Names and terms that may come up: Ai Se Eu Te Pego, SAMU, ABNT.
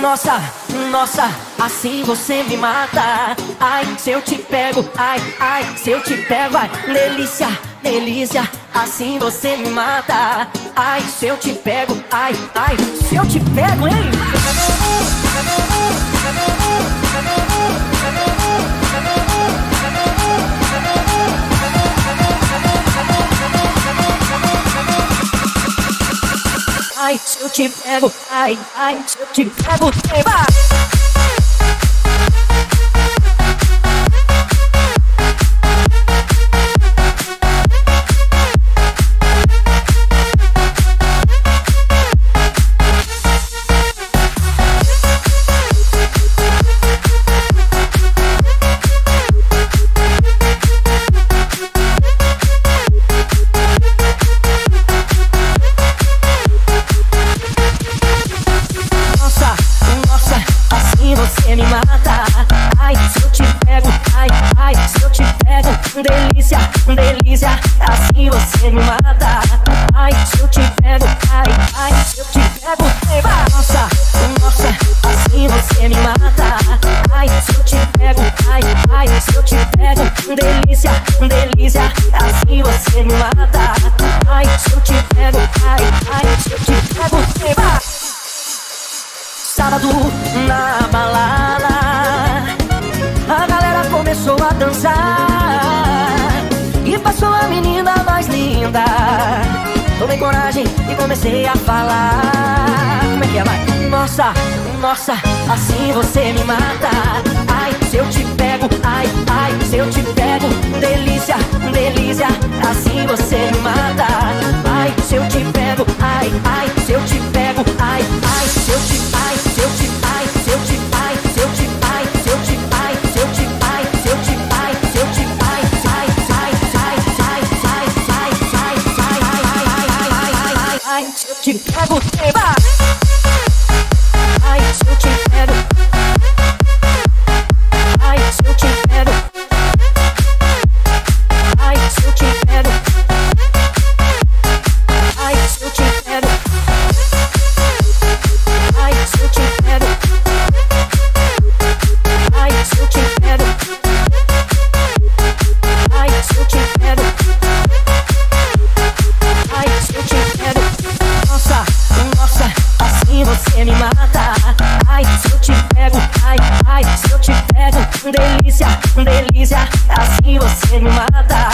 Nossa, nossa, assim você me mata. Ai, se eu te pego, ai, ai, se eu te pego, ai. Delícia, delícia, assim você me mata. Ai, se eu te pego, ai, ai, se eu te pego, hein? Ai, se eu te pego, ai, ai, se eu te pego, eba! Me mata, ai, se eu te pego, ai, ai, se eu te pego, delícia, delícia, assim você me mata, ai, se eu te pego, ai, ai, se eu te pego, eba! Nossa, nossa, assim você me mata, ai, se eu te pego, ai, ai, se eu te pego, delícia, delícia, assim você me mata, ai, se eu te pego, ai, ai, se eu te pego, eba! Sábado na balada. Começou a dançar e passou a menina mais linda. Tomei coragem e comecei a falar. Como é que é, vai? Nossa, nossa, assim você me mata. Ai, se eu te pego, ai, ai, se eu te pego, delícia, delícia, assim você me mata. Ai, se eu te pego, ai, ai, se eu te pego, ai, ai, se eu te, ai, se eu te, ai, se eu te, ai, se eu te, ai, se eu te, ai, se eu te. Ai, se eu te pego, eba! Ai, se eu te pego. Ai, se eu te pego. Ai, se eu te pego. Ai, se eu te pego. Ai, se eu te pego. Ai, se eu te pego. Ai, se eu te pego. Ai, se eu te pego. Nossa, assim você me mata. Ai, se eu te pego, ai, ai, se eu te pego, delícia, delícia, assim você me mata.